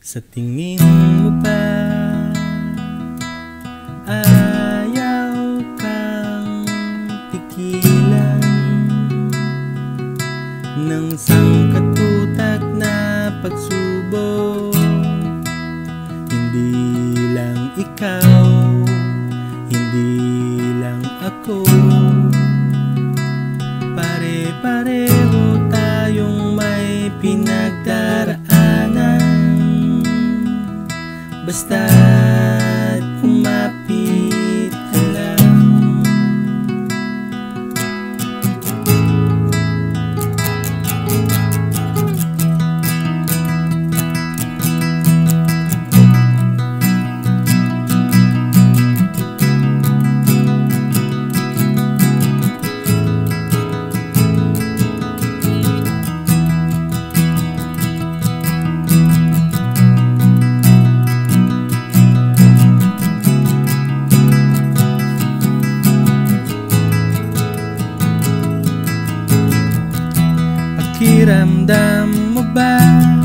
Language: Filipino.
Sa tingin mo pa ayaw kang tikilan ng sangkatutak na pagsubok. Hindi lang ikaw, hindi lang ako, pare-pareho tayong may pinagdaraanan. Basta't kumapit ka lang. Pakiramdam mo ba